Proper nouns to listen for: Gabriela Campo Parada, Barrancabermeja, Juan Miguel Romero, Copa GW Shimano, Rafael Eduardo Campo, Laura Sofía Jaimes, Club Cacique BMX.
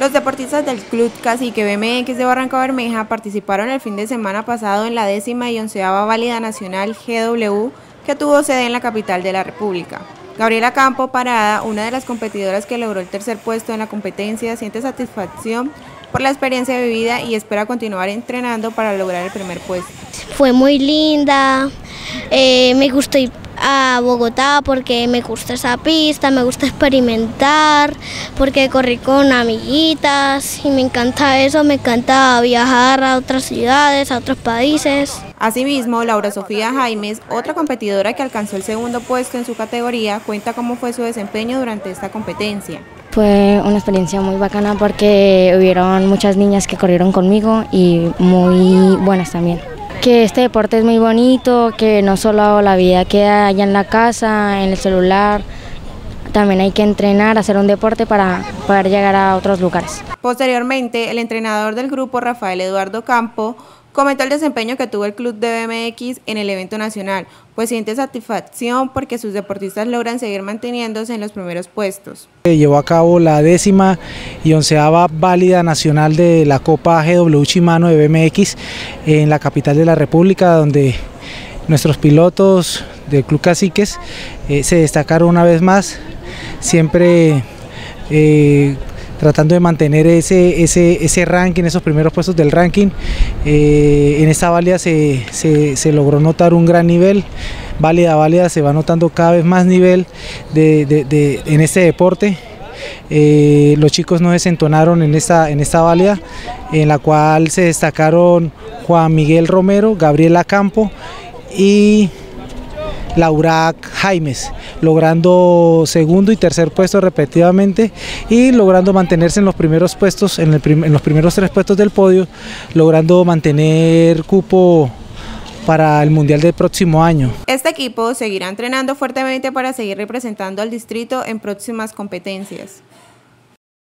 Los deportistas del Club Cacique BMX de Barrancabermeja participaron el fin de semana pasado en la 10ª y 11ª válida nacional GW que tuvo sede en la capital de la República. Gabriela Campo Parada, una de las competidoras que logró el tercer puesto en la competencia, siente satisfacción por la experiencia vivida y espera continuar entrenando para lograr el primer puesto. Fue muy linda, me gustó ir a Bogotá porque me gusta esa pista, me gusta experimentar, porque corrí con amiguitas y me encanta eso, me encanta viajar a otras ciudades, a otros países. Asimismo, Laura Sofía Jaimes, otra competidora que alcanzó el segundo puesto en su categoría, cuenta cómo fue su desempeño durante esta competencia. Fue una experiencia muy bacana porque hubieron muchas niñas que corrieron conmigo y muy buenas también. Que este deporte es muy bonito, que no solo la vida queda allá en la casa, en el celular, también hay que entrenar, hacer un deporte para poder llegar a otros lugares. Posteriormente, el entrenador del grupo, Rafael Eduardo Campo, comentó el desempeño que tuvo el club de BMX en el evento nacional, pues siente satisfacción porque sus deportistas logran seguir manteniéndose en los primeros puestos. Llevó a cabo la 10ª y 11ª válida nacional de la Copa GW Shimano de BMX en la capital de la República, donde nuestros pilotos del Club Caciques se destacaron una vez más, siempre tratando de mantener ese ranking, esos primeros puestos del ranking. En esta válida se logró notar un gran nivel, válida a válida se va notando cada vez más nivel en este deporte. Los chicos no desentonaron en esta válida, en la cual se destacaron Juan Miguel Romero, Gabriela Campo y Laura Jaimes, logrando segundo y tercer puesto respectivamente y logrando mantenerse en los primeros puestos, en los primeros tres puestos del podio, logrando mantener cupo para el Mundial del próximo año. Este equipo seguirá entrenando fuertemente para seguir representando al distrito en próximas competencias.